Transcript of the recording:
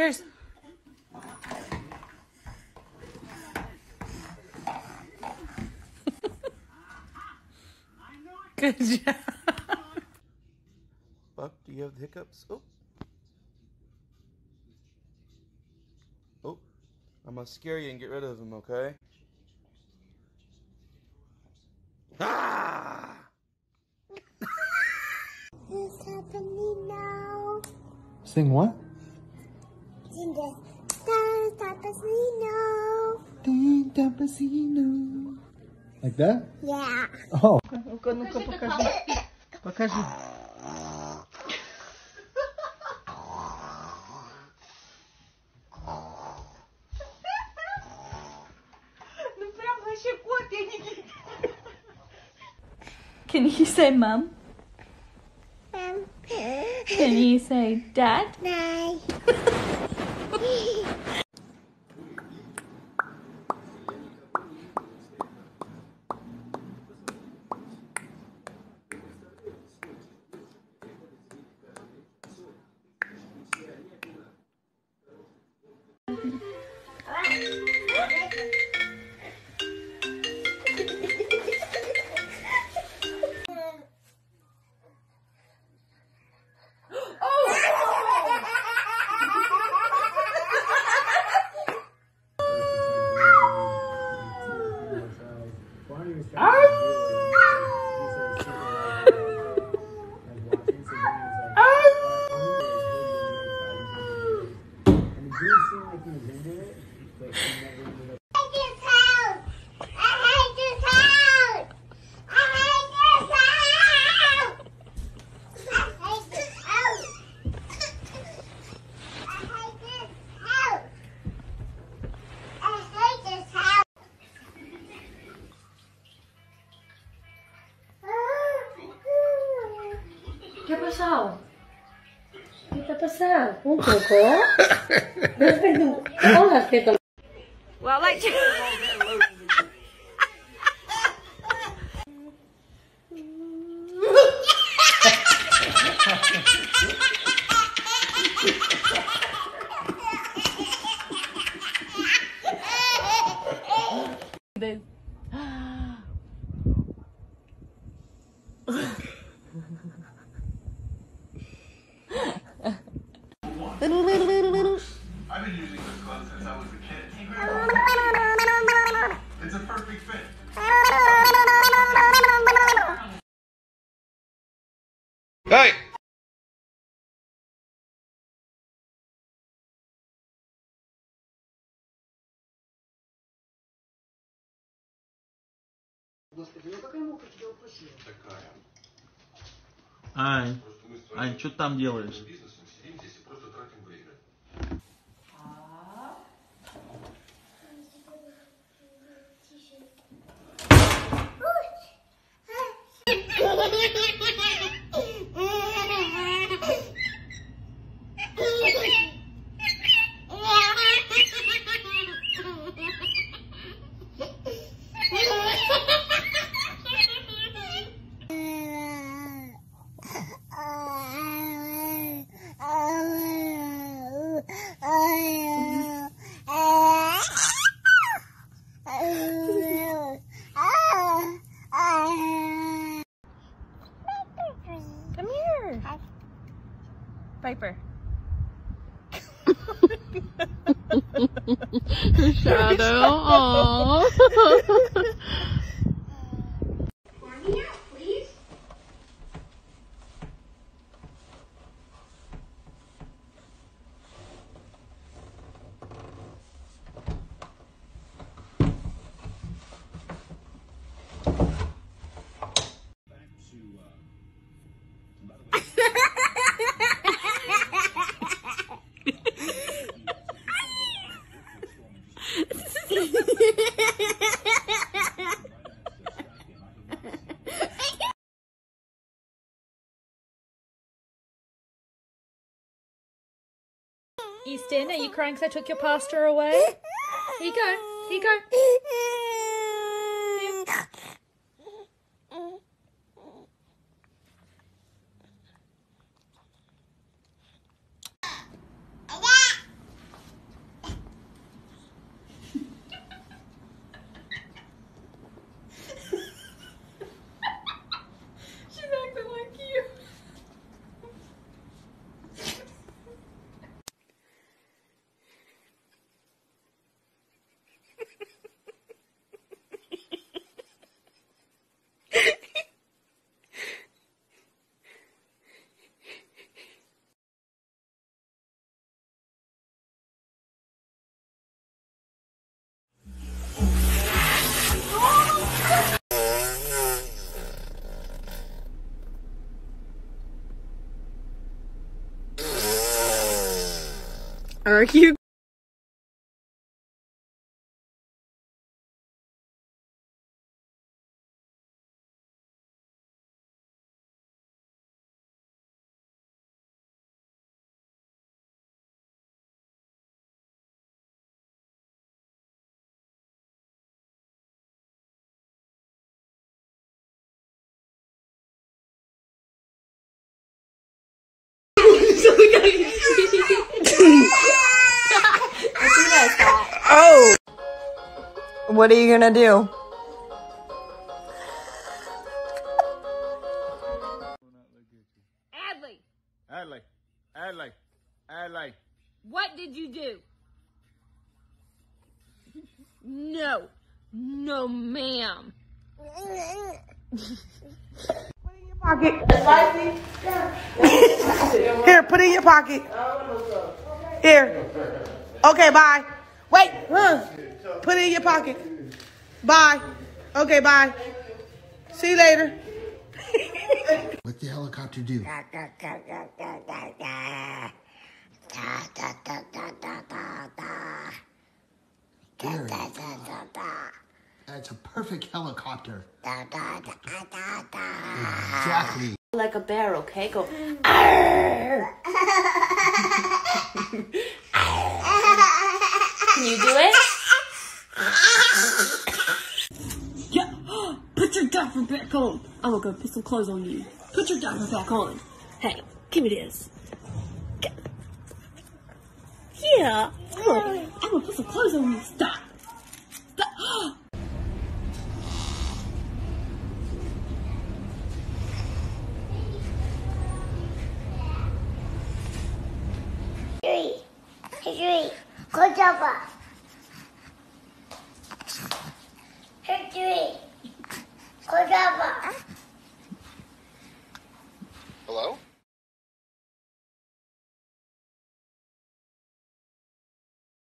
Cheers. Good job. Buck, do you have the hiccups? Oh. Oh. I'm going to scare you and get rid of them, okay? Ah! This is happening now. Sing what? Sing this. Da-da-basino. Like that? Yeah. Oh. Ну-ка, ну-ка, покажи. Покажи. Ну прям вообще копия, Никита. Can you say mom? Mom. Can you say dad? Dad. Well, like Ань, Ань, что ты там делаешь? Piper. Her shadow. Aww. Pour me out, please. Back to Easton, are you crying because I took your pasta away? Here you go. Here you go. Here. Are you? Oh! What are you gonna do? Adley! Adley! Adley! Adley! What did you do? No! No, ma'am! Put it in your pocket. Here, put it in your pocket. Here. Okay, bye. Wait. Put it in your pocket. Bye. Okay, bye. See you later. What the helicopter do? There it is. That's a perfect helicopter. Exactly. Like a bear, okay? Go. Can you do it? Yeah. Put your diaper back on. I'm gonna go put some clothes on you. Put your diaper back on. Hey, give me this. Yeah. I'm gonna put some clothes on you. Stop. Stop. Three. Good job.